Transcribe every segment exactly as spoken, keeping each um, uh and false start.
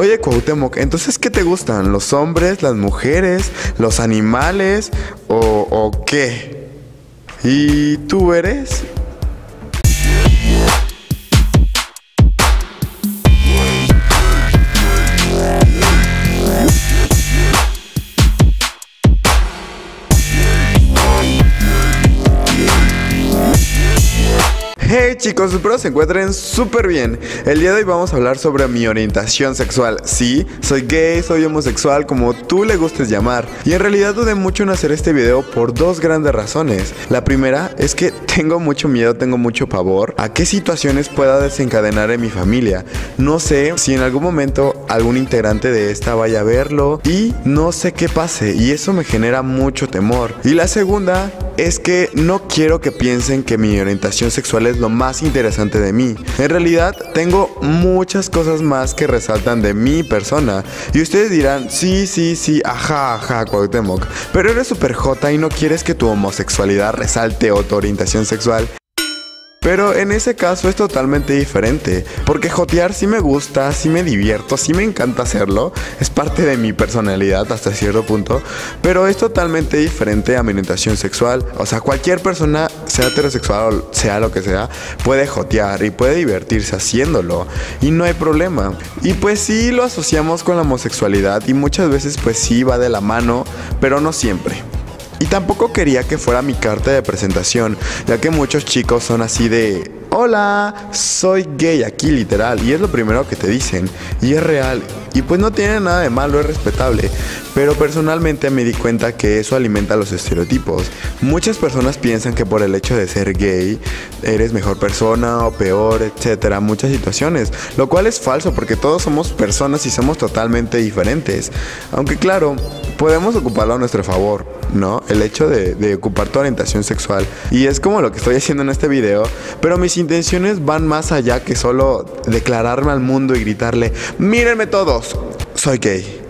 Oye, Cuauhtémoc, entonces, ¿qué te gustan? ¿Los hombres, las mujeres, los animales o, o qué? ¿Y tú eres? Hey chicos, espero se encuentren súper bien. El día de hoy vamos a hablar sobre mi orientación sexual. Sí, soy gay, soy homosexual, como tú le gustes llamar. Y en realidad dudé mucho en hacer este video por dos grandes razones. La primera es que tengo mucho miedo, tengo mucho pavor a qué situaciones pueda desencadenar en mi familia. No sé si en algún momento algún integrante de esta vaya a verlo y no sé qué pase, y eso me genera mucho temor. Y la segunda es que no quiero que piensen que mi orientación sexual es lo más interesante de mí. En realidad tengo muchas cosas más que resaltan de mi persona. Y ustedes dirán, sí, sí, sí, ajá, ajá, Cuauhtémoc, pero eres súper jota y no quieres que tu homosexualidad resalte o tu orientación sexual. Pero en ese caso es totalmente diferente, porque jotear sí me gusta, sí me divierto, sí me encanta hacerlo, es parte de mi personalidad hasta cierto punto, pero es totalmente diferente a mi orientación sexual. O sea, cualquier persona, sea heterosexual o sea lo que sea, puede jotear y puede divertirse haciéndolo, y no hay problema. Y pues sí lo asociamos con la homosexualidad, y muchas veces pues sí va de la mano, pero no siempre. Y tampoco quería que fuera mi carta de presentación, ya que muchos chicos son así de, hola, soy gay, aquí literal, y es lo primero que te dicen, y es real, y pues no tiene nada de malo, es respetable. Pero personalmente me di cuenta que eso alimenta los estereotipos. Muchas personas piensan que por el hecho de ser gay eres mejor persona o peor, etcétera, muchas situaciones, lo cual es falso, porque todos somos personas y somos totalmente diferentes, aunque claro, podemos ocuparlo a nuestro favor, ¿no? El hecho de, de ocupar tu orientación sexual, y es como lo que estoy haciendo en este video, pero mis intenciones van más allá que solo declararme al mundo y gritarle, mírenme todos, soy gay.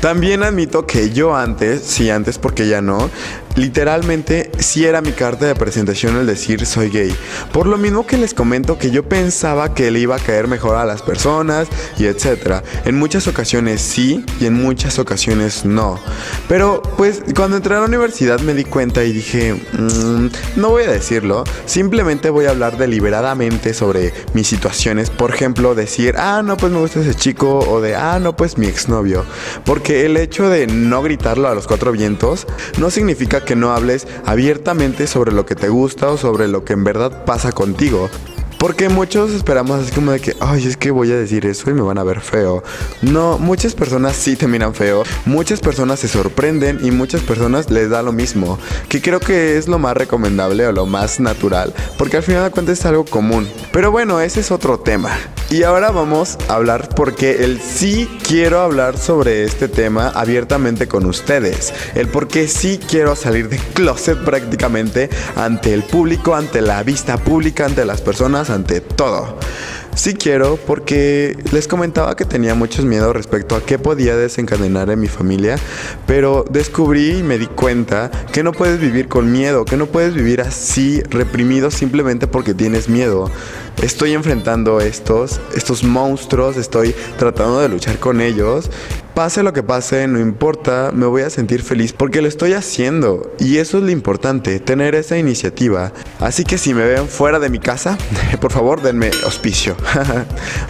También admito que yo antes, sí antes porque ya no, literalmente sí era mi carta de presentación el decir soy gay. Por lo mismo que les comento que yo pensaba que le iba a caer mejor a las personas y etcétera. En muchas ocasiones sí y en muchas ocasiones no. Pero pues cuando entré a la universidad me di cuenta y dije, mmm, no voy a decirlo, simplemente voy a hablar deliberadamente sobre mis situaciones. Por ejemplo, decir, ah no pues me gusta ese chico, o de ah no pues mi exnovio. Porque el hecho de no gritarlo a los cuatro vientos no significa que que no hables abiertamente sobre lo que te gusta o sobre lo que en verdad pasa contigo. Porque muchos esperamos así como de que, ay, es que voy a decir eso y me van a ver feo. No, muchas personas sí te miran feo, muchas personas se sorprenden y muchas personas les da lo mismo. Que creo que es lo más recomendable o lo más natural, porque al final de cuentas es algo común. Pero bueno, ese es otro tema. Y ahora vamos a hablar, porque el sí quiero hablar sobre este tema abiertamente con ustedes. El por qué sí quiero salir de closet prácticamente ante el público, ante la vista pública, ante las personas, ante todo. Sí quiero porque les comentaba que tenía muchos miedos respecto a qué podía desencadenar en mi familia, pero descubrí y me di cuenta que no puedes vivir con miedo, que no puedes vivir así reprimido simplemente porque tienes miedo. Estoy enfrentando estos, estos monstruos, estoy tratando de luchar con ellos. Pase lo que pase, no importa, me voy a sentir feliz porque lo estoy haciendo, y eso es lo importante, tener esa iniciativa. Así que si me ven fuera de mi casa, por favor denme auspicio.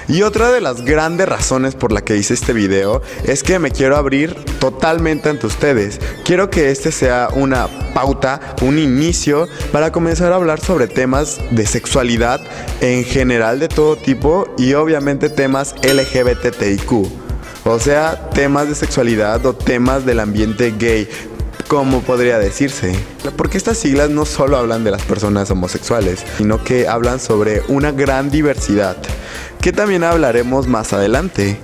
Y otra de las grandes razones por la que hice este video es que me quiero abrir totalmente ante ustedes. Quiero que este sea una pauta, un inicio para comenzar a hablar sobre temas de sexualidad en general de todo tipo, y obviamente temas L G B T I Q. O sea, temas de sexualidad o temas del ambiente gay, como podría decirse. Porque estas siglas no solo hablan de las personas homosexuales, sino que hablan sobre una gran diversidad, que también hablaremos más adelante.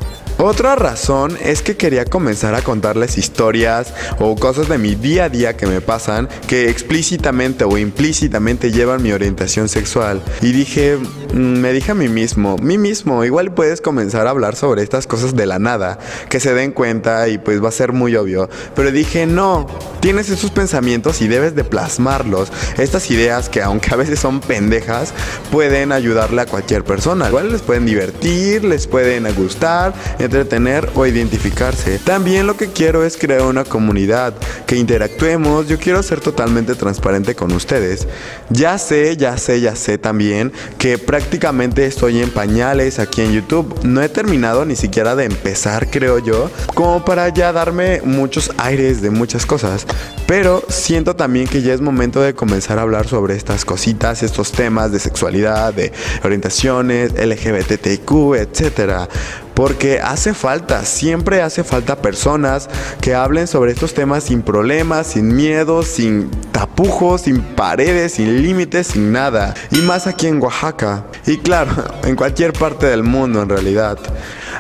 Otra razón es que quería comenzar a contarles historias o cosas de mi día a día que me pasan, que explícitamente o implícitamente llevan mi orientación sexual. Y dije, me dije a mí mismo, mí mismo, igual puedes comenzar a hablar sobre estas cosas de la nada, que se den cuenta y pues va a ser muy obvio. Pero dije, no, tienes esos pensamientos y debes de plasmarlos. Estas ideas que aunque a veces son pendejas, pueden ayudarle a cualquier persona. Igual les pueden divertir, les pueden gustar, entretener o identificarse. También lo que quiero es crear una comunidad, que interactuemos. Yo quiero ser totalmente transparente con ustedes. Ya sé, ya sé, ya sé también que prácticamente estoy en pañales aquí en YouTube. No he terminado ni siquiera de empezar, creo yo, como para ya darme muchos aires de muchas cosas. Pero siento también que ya es momento de comenzar a hablar sobre estas cositas, estos temas de sexualidad, de orientaciones, L G B T Q, etcétera. Porque hace falta, siempre hace falta personas que hablen sobre estos temas sin problemas, sin miedos, sin tapujos, sin paredes, sin límites, sin nada. Y más aquí en Oaxaca. Y claro, en cualquier parte del mundo en realidad.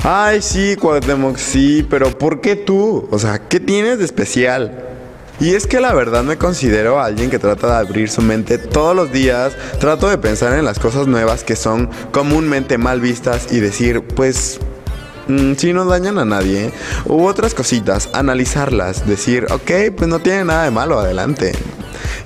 Ay, sí, Cuauhtémoc, sí, pero ¿por qué tú? O sea, ¿qué tienes de especial? Y es que la verdad me considero alguien que trata de abrir su mente todos los días, trato de pensar en las cosas nuevas que son comúnmente mal vistas y decir, pues... si no dañan a nadie, u otras cositas, analizarlas, decir, ok, pues no tiene nada de malo, adelante.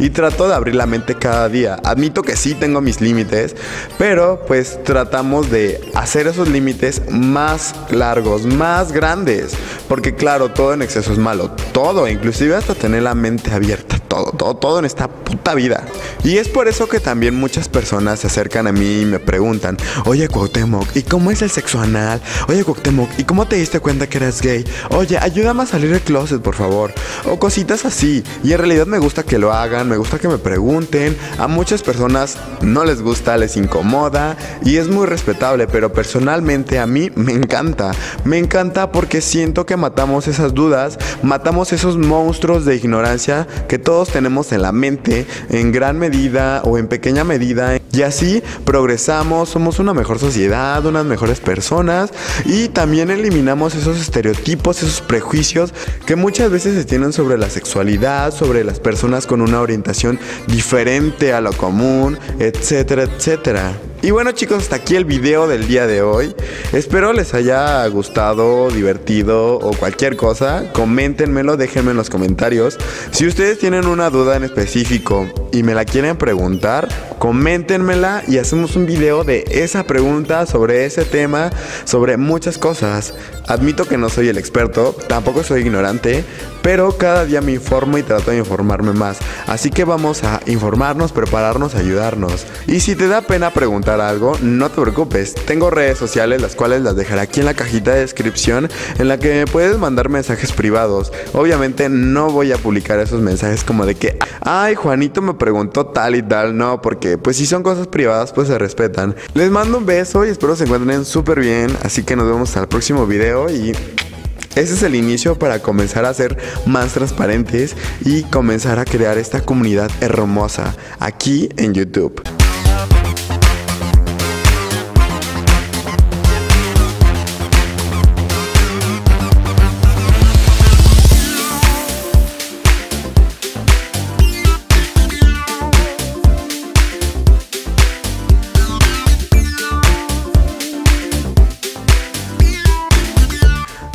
Y trato de abrir la mente cada día. Admito que sí tengo mis límites, pero pues tratamos de hacer esos límites más largos, más grandes. Porque claro, todo en exceso es malo, todo, inclusive hasta tener la mente abierta, todo, todo, todo en esta puta vida. Y es por eso que también muchas personas se acercan a mí y me preguntan, oye Cuauhtémoc, ¿y cómo es el sexo anal? Oye Cuauhtémoc, ¿y cómo te diste cuenta que eres gay? Oye, ayúdame a salir del closet, por favor. O cositas así, y en realidad me gusta que lo haga. Me gusta que me pregunten. A muchas personas no les gusta, les incomoda, y es muy respetable, pero personalmente a mí me encanta. Me encanta porque siento que matamos esas dudas, matamos esos monstruos de ignorancia que todos tenemos en la mente, en gran medida o en pequeña medida, y así progresamos, somos una mejor sociedad, unas mejores personas, y también eliminamos esos estereotipos, esos prejuicios que muchas veces se tienen sobre la sexualidad, sobre las personas con una orientación diferente a lo común, etcétera, etcétera. Y bueno chicos, hasta aquí el video del día de hoy. Espero les haya gustado, divertido o cualquier cosa. Coméntenmelo, déjenme en los comentarios. Si ustedes tienen una duda en específico y me la quieren preguntar, coméntenmela y hacemos un video de esa pregunta, sobre ese tema, sobre muchas cosas. Admito que no soy el experto, tampoco soy ignorante, pero cada día me informo y trato de informarme más. Así que vamos a informarnos, prepararnos, ayudarnos. Y si te da pena preguntar algo, no te preocupes, tengo redes sociales, las cuales las dejaré aquí en la cajita de descripción, en la que puedes mandar mensajes privados. Obviamente no voy a publicar esos mensajes como de que, ay, Juanito me preguntó tal y tal, no, porque pues si son cosas privadas pues se respetan. Les mando un beso y espero se encuentren súper bien, así que nos vemos al próximo video y... ese es el inicio para comenzar a ser más transparentes y comenzar a crear esta comunidad hermosa aquí en YouTube.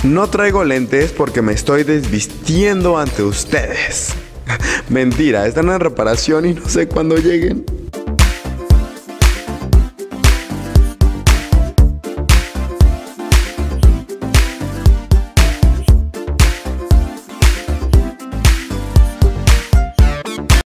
No traigo lentes porque me estoy desvistiendo ante ustedes. Mentira, están en reparación y no sé cuándo lleguen.